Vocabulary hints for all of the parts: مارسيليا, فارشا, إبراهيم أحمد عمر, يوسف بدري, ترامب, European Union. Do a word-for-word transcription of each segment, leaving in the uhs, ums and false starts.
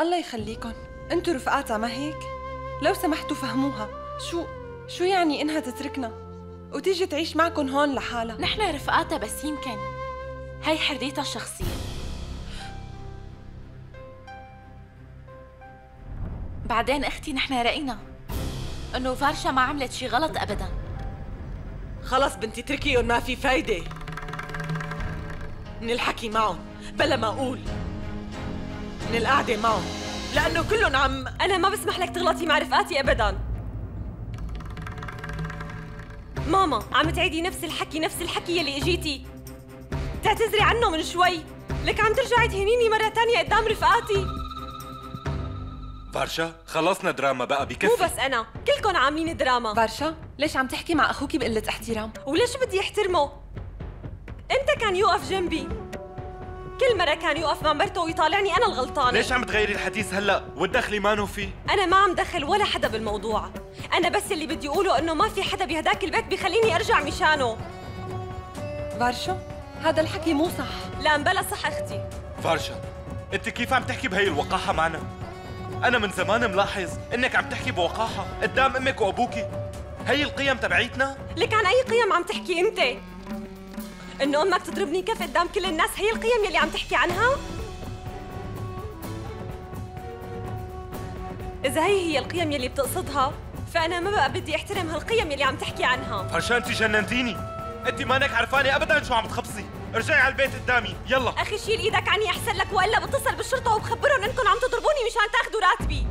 الله يخليكم، انتوا رفقاتها ما هيك؟ لو سمحتوا فهموها، شو شو يعني انها تتركنا وتيجي تعيش معكم هون لحالها؟ نحن رفقاتها بس يمكن هاي حريتها الشخصية. بعدين اختي نحن رأينا انه فارشا ما عملت شي غلط ابدا. خلص بنتي تركيهم، ما في فايدة من الحكي معهم، بلا ما اقول من القعدة معهم، لأنه كلهم عم. أنا ما بسمح لك تغلطي مع رفقاتي أبداً. ماما عم تعيدي نفس الحكي نفس الحكي يلي إجيتي تعتذري عنه من شوي، لك عم ترجعي تهينيني مرة تانية قدام رفقاتي. فارشا خلصنا دراما بقى، بكفي. مو بس أنا، كلكم عاملين دراما. فارشا ليش عم تحكي مع أخوكي بقلة احترام؟ وليش بدي أحترمه؟ إمتى كان يوقف جنبي؟ كل مرة كان يوقف مع مرته ويطالعني أنا الغلطانة. ليش عم تغيري الحديث هلا وتدخلي مانو فيه؟ أنا ما عم دخل ولا حدا بالموضوع، أنا بس اللي بدي أقوله إنه ما في حدا بهداك البيت بخليني أرجع مشانه. فارشا هذا الحكي مو صح. لا بلا صح أختي. فارشا أنت كيف عم تحكي بهي الوقاحة معنا؟ أنا من زمان ملاحظ إنك عم تحكي بوقاحة قدام أمك وأبوكي. هي القيم تبعيتنا؟ لك عن أي قيم عم تحكي أنت؟ إنه أمك تضربني كف قدام كل الناس هي القيم يلي عم تحكي عنها؟ إذا هي هي القيم يلي بتقصدها فأنا ما بقى بدي أحترم هالقيم يلي عم تحكي عنها. فارشا أنت جننتيني، أنت مانك عرفانة أبداً شو عم تخبصي، ارجعي على البيت قدامي يلا. أخي شيل إيدك عني أحسن لك، وإلا بتصل بالشرطة وبخبرهم إنكم عم تضربوني مشان تاخذوا راتبي.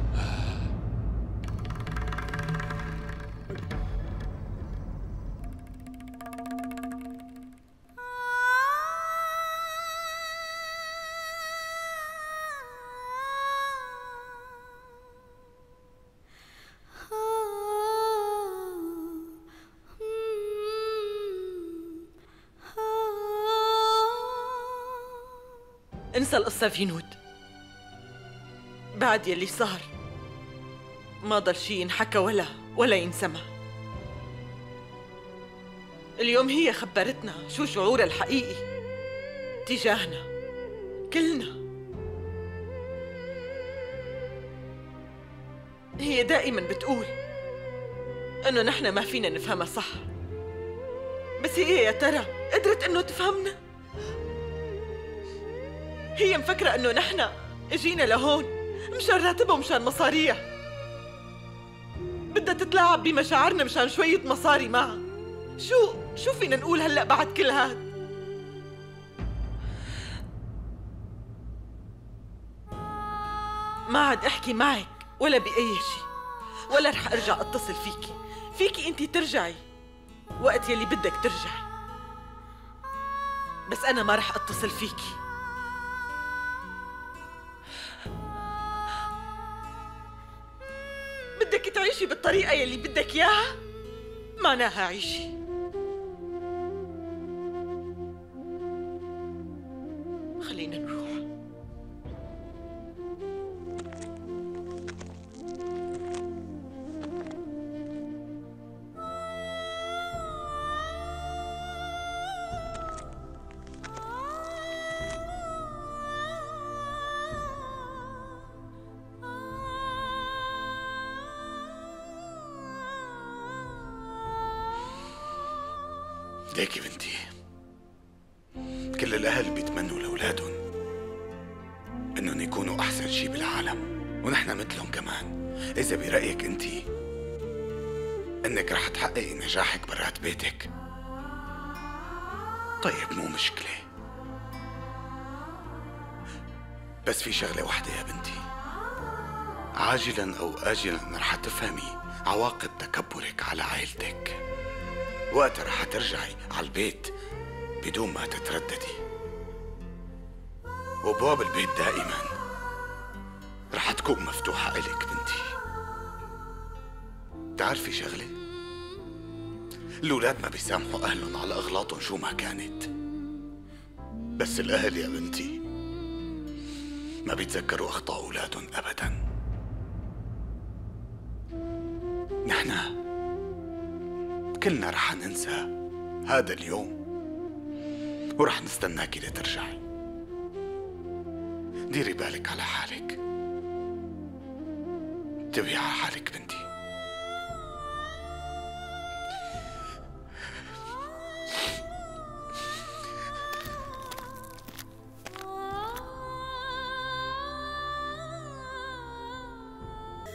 انسى القصة فينود، بعد يلي صار ما ضل شي ينحكى ولا ولا ينسمع. اليوم هي خبرتنا شو شعورها الحقيقي تجاهنا كلنا. هي دائما بتقول انه نحن ما فينا نفهمها صح، بس هي يا ترى قدرت انه تفهمنا؟ هي مفكرة إنه نحن إجينا لهون مشان راتبها ومشان مصاريها، بدها تتلاعب بمشاعرنا مشان شوية مصاري معها. شو شو فينا نقول هلأ بعد كل هاد؟ ما عاد أحكي معك ولا بأي شيء، ولا رح أرجع أتصل فيكي. فيكي أنتي ترجعي وقت يلي بدك ترجعي، بس أنا ما رح أتصل فيكي. بدك تعيشي بالطريقة يلي بدك إياها معناها عيشي. خلينا نروح. ليكي بنتي، كل الأهل بيتمنوا لأولادهم إنهم يكونوا أحسن شي بالعالم، ونحن مثلهم كمان. إذا برأيك أنتي إنك رح تحققي نجاحك برات بيتك، طيب مو مشكلة، بس في شغلة واحدة يا بنتي، عاجلاً أو آجلاً رح تفهمي عواقب تكبرك على عائلتك. وقتها رح ترجعي على البيت بدون ما تترددي، وابواب البيت دائما رح تكون مفتوحة إلك بنتي. تعرفي شغلة؟ الأولاد ما بيسامحوا أهلهم على أغلاطهم شو ما كانت، بس الأهل يا بنتي ما بيتذكروا أخطاء أولادهم أبدا. نحنا كلنا رح ننسى هذا اليوم، ورح نستناكي لترجعي. ديري بالك على حالك. دوي على حالك بنتي.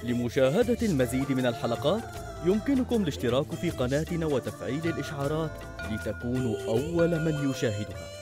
لمشاهدة المزيد من الحلقات يمكنكم الاشتراك في قناتنا وتفعيل الإشعارات لتكونوا أول من يشاهدها.